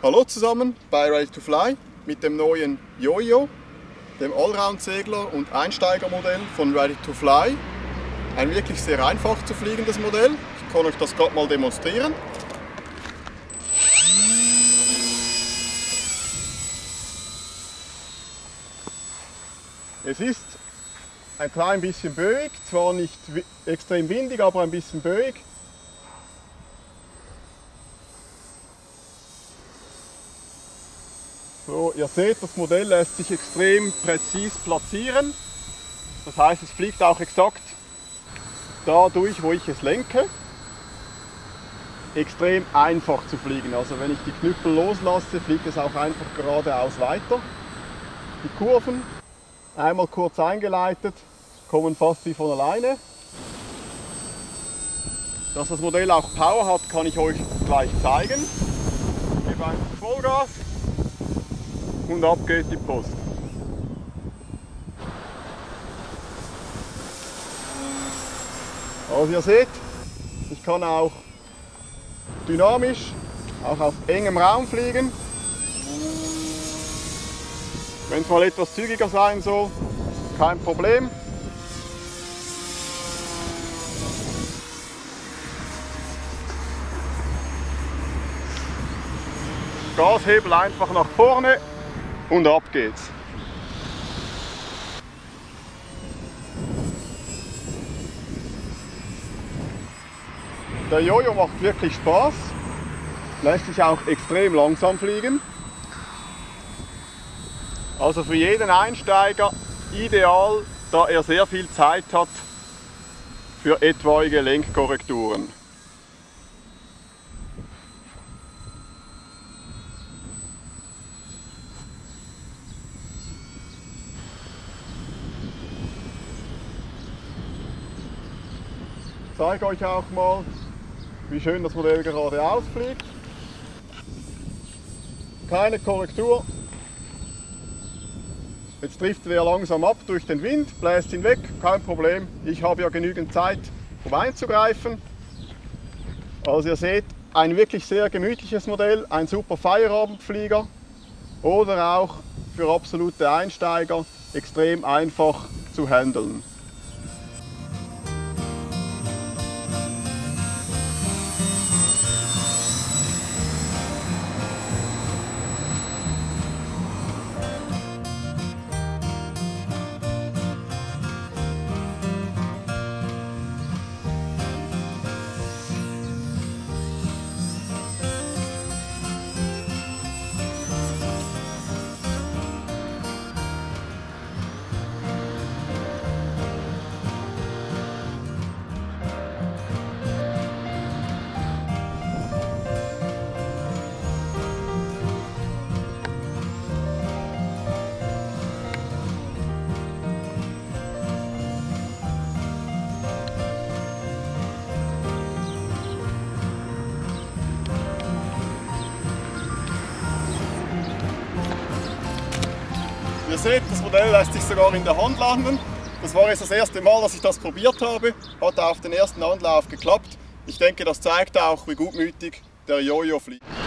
Hallo zusammen bei Ready2Fly mit dem neuen YoYo, dem Allround-Segler und Einsteigermodell von Ready2Fly. Ein wirklich sehr einfach zu fliegendes Modell. Ich kann euch das gerade mal demonstrieren. Es ist ein klein bisschen böig, zwar nicht extrem windig, aber ein bisschen böig. So, ihr seht, das Modell lässt sich extrem präzis platzieren. Das heißt, es fliegt auch exakt dadurch, wo ich es lenke. Extrem einfach zu fliegen. Also wenn ich die Knüppel loslasse, fliegt es auch einfach geradeaus weiter. Die Kurven, einmal kurz eingeleitet, kommen fast wie von alleine. Dass das Modell auch Power hat, kann ich euch gleich zeigen. Ich gebe einfach Vollgas. Und ab geht die Post. Also ihr seht, ich kann auch dynamisch, auch auf engem Raum fliegen. Wenn es mal etwas zügiger sein soll, kein Problem. Gashebel einfach nach vorne. Und ab geht's. Der YoYo macht wirklich Spaß, lässt sich auch extrem langsam fliegen. Also für jeden Einsteiger ideal, da er sehr viel Zeit hat für etwaige Lenkkorrekturen. Ich zeige euch auch mal, wie schön das Modell geradeaus fliegt. Keine Korrektur. Jetzt driftet er langsam ab durch den Wind, bläst ihn weg, kein Problem. Ich habe ja genügend Zeit, um einzugreifen. Also ihr seht, ein wirklich sehr gemütliches Modell, ein super Feierabendflieger oder auch für absolute Einsteiger extrem einfach zu handeln. Ihr seht, das Modell lässt sich sogar in der Hand landen. Das war jetzt das erste Mal, dass ich das probiert habe. Hat auf den ersten Anlauf geklappt. Ich denke, das zeigt auch, wie gutmütig der YoYo fliegt.